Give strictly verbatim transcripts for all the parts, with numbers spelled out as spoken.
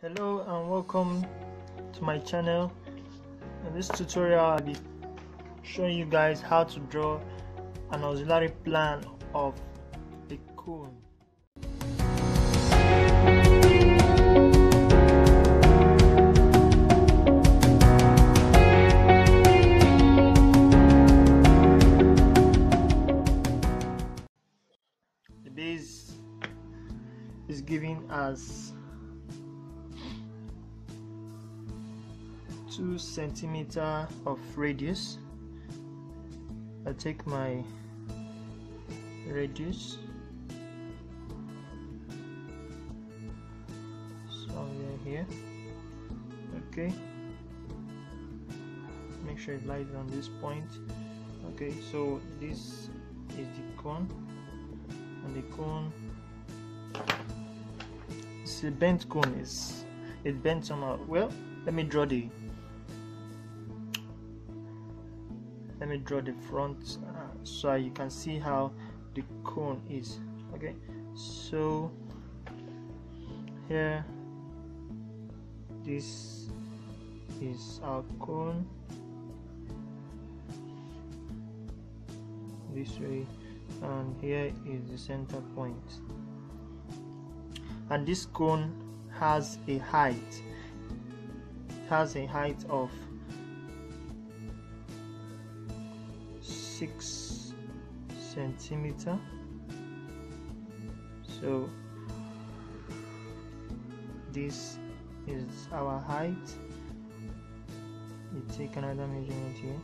Hello and welcome to my channel. In this tutorial I'll be showing you guys how to draw an auxiliary plan of a cone. The base is given as two centimeter of radius. I take my radius, somewhere here. Okay, make sure it lies on this point. Okay, so this is the cone, and the cone, it's a bent cone. Is it bent somehow? Well, let me draw the. Let me draw the front uh, so you can see how the cone is. Okay, so here, this is our cone. This way, and here is the center point. And this cone has a height. It has a height of six centimeter. So this is our height. We take another measurement here.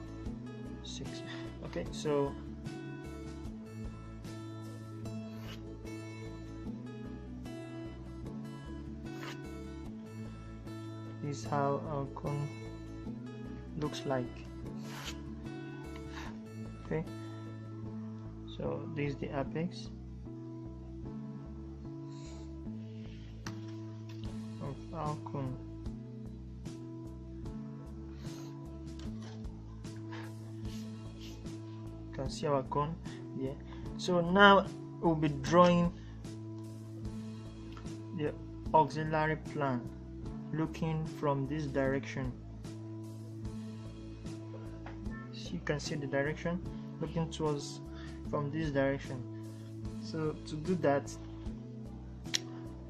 Six. Okay, so this is how our cone looks like. Okay, so this is the apex of our cone. You can see our cone, yeah. So now we'll be drawing the auxiliary plan, looking from this direction. You can see the direction, looking towards from this direction. So to do that,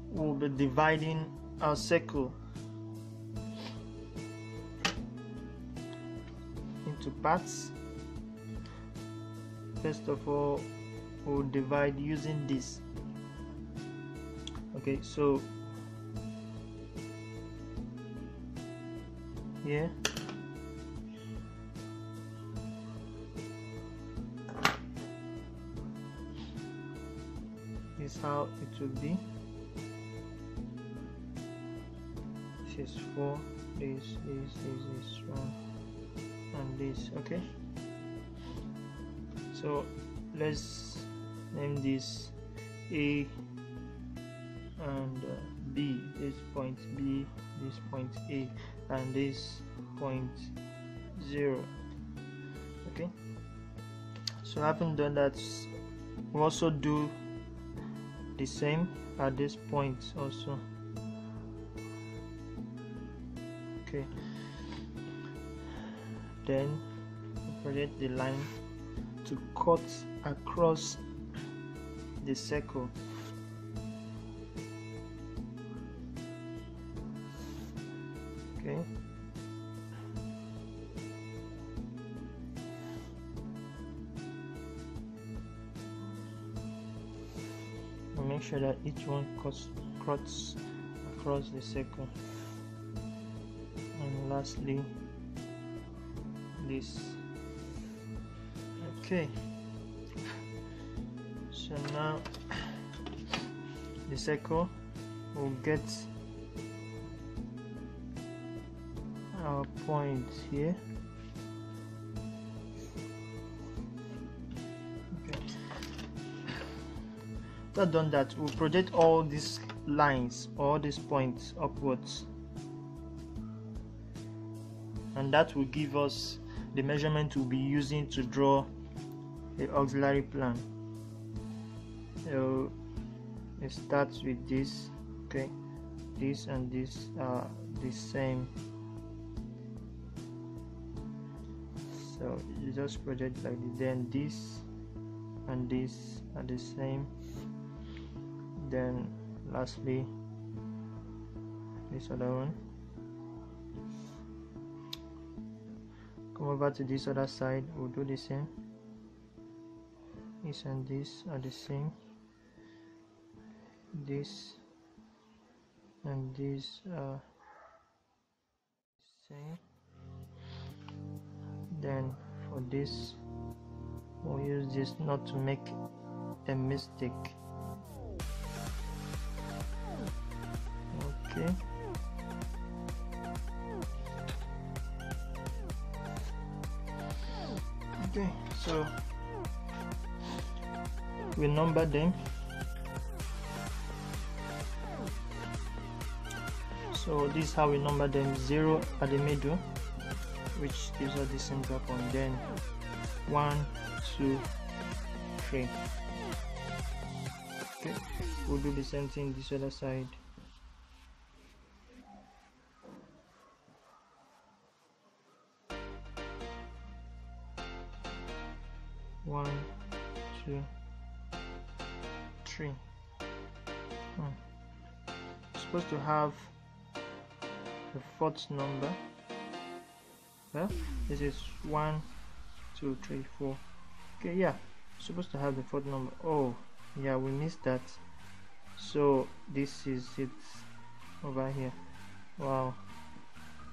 we'll be dividing our circle into parts. First of all, we'll divide using this. Okay, so here, is how it will be. This is four, this, this, this, this one, and this. Okay, so let's name this A and uh, B. This point B, this point A, and this point zero. Okay, so having done that, we also do the same at this point also. Okay, then project the line to cut across the circle. Okay, make sure that each one cuts, cuts across the circle. And lastly, this. Okay, so now the circle will get our point here. After done that, we'll project all these lines, all these points upwards, and that will give us the measurement we'll be using to draw the auxiliary plan. So it starts with this. Okay, this and this are the same, so you just project like this. Then this and this are the same. Then lastly this other one, come over to this other side, we'll do the same. This and this are the same, this and these are the same. Then for this we'll use this not to make a mistake. Okay, okay, so we number them. So this is how we number them: zero at the middle, which gives us the center point, then one, two, three. Okay, we'll do the same thing this other side. one, two, three. Hmm. I'm supposed to have the fourth number. Well, this is one, two, three, four. Okay, yeah, supposed to have the fourth number. Oh yeah, we missed that, so this is it over here. Wow,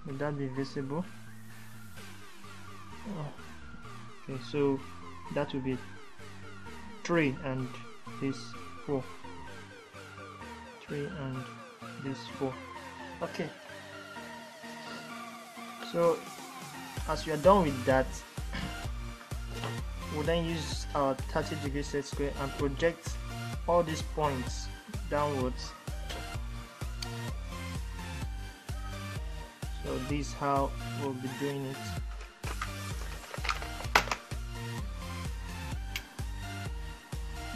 will that be visible? Oh. Okay, so that will be three and this four, three and this four. Okay, so as we are done with that, we'll then use our thirty degree set square and project all these points downwards. So this is how we'll be doing it.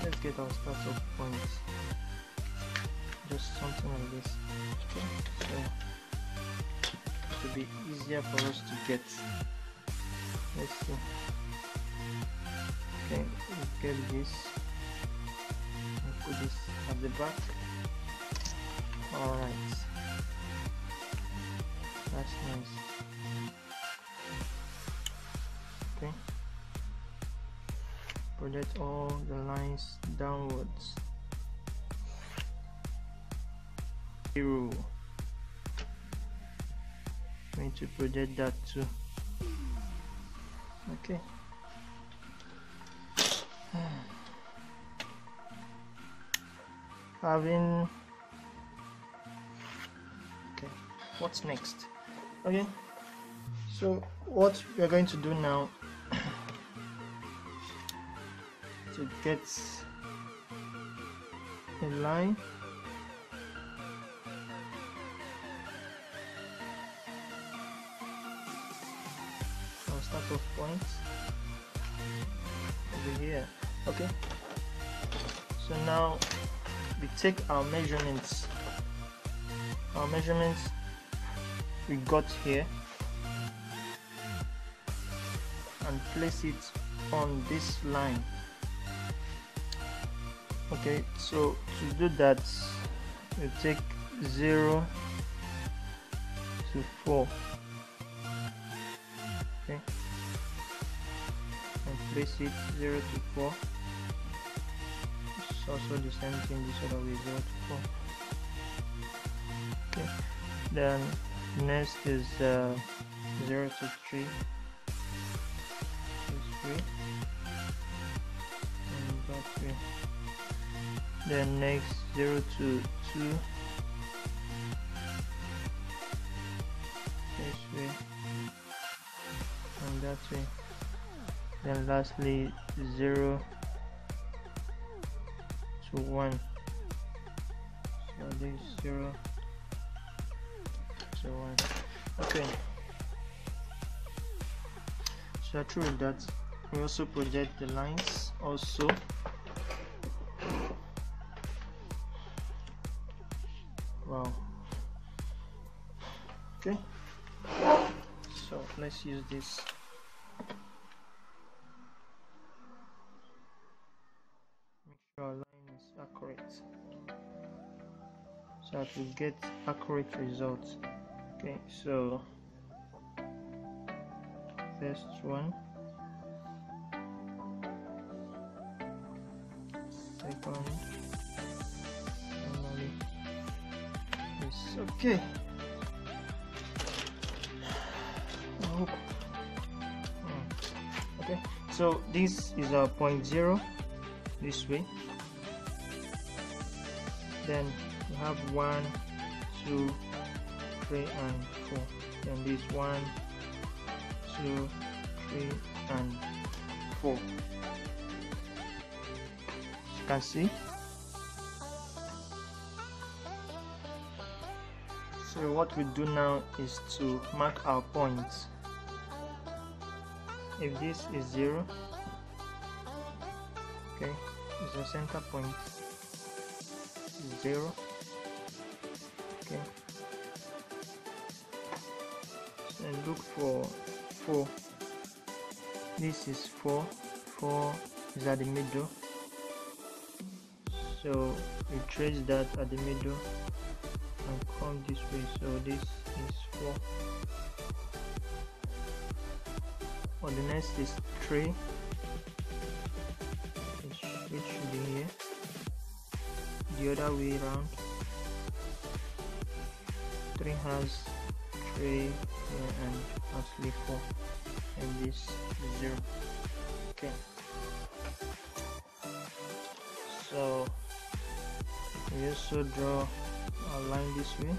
Let's get our start of points, just something like this. Okay, so to be easier for us to get. Let's see. Okay, we'll get this and put this at the back. Alright, that's nice. Okay, project all the lines downwards. Zero. Going to project that too. Okay, having okay, what's next? Okay, so what we're going to do now to get a line. Of points over here. Okay, so now we take our measurements our measurements we got here and place it on this line. Okay, so to do that we take zero to four. Okay, place it zero to four. It's also the same thing this other way, zero to four. Okay, then next is uh, zero to three. This way and that way. Then next zero to two. This way and that way. Then lastly zero to one. So this zero to one. Okay, so through that we also project the lines also. Wow, Okay, so let's use this. Make sure our line is accurate so that we get accurate results. Okay, so first one, second, finally, yes, okay. Oh. Mm. Okay, so this is our point zero this way. Then we have one, two, three, and four. Then this one, two, three, and four. You can see. So what we do now is to mark our points. If this is zero, okay, it's the center point. Zero. Okay. And look for four. This is four. Four is at the middle. So we trace that at the middle and come this way. So this is four. Or the next is three. It should be here. The other way around. Three has three here and actually four. And this is zero. Okay. So we also draw a line this way.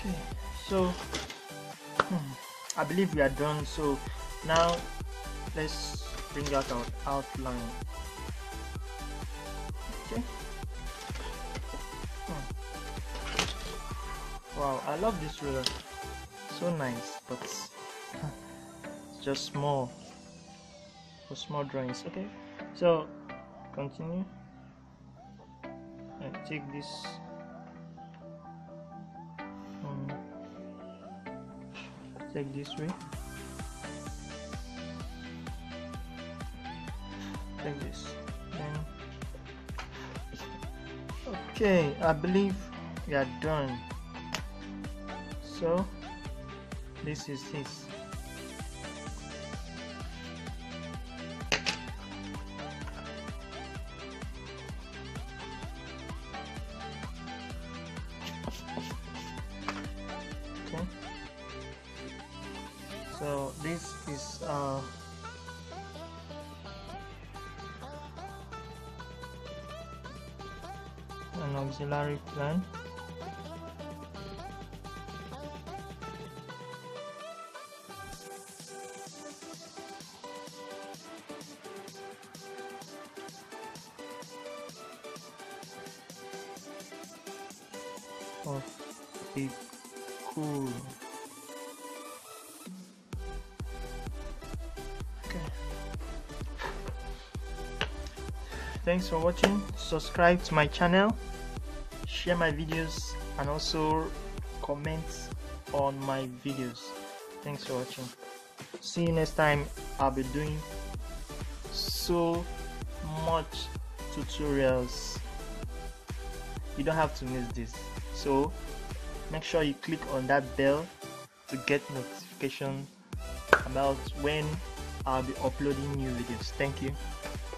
Okay, so I believe we are done. So now let's bring out our outline. Okay. Hmm. Wow, I love this ruler. So nice, but it's just small for small drawings. Okay. So continue. I take this. Take this way. Take this. Then. Okay, I believe we are done. So this is this. So this is uh, an auxiliary plan. Of the cool. Thanks for watching. Subscribe to my channel, share my videos, and also comment on my videos. Thanks for watching. See you next time. I'll be doing so much tutorials. You don't have to miss this. So make sure you click on that bell to get notification about when I'll be uploading new videos. Thank you.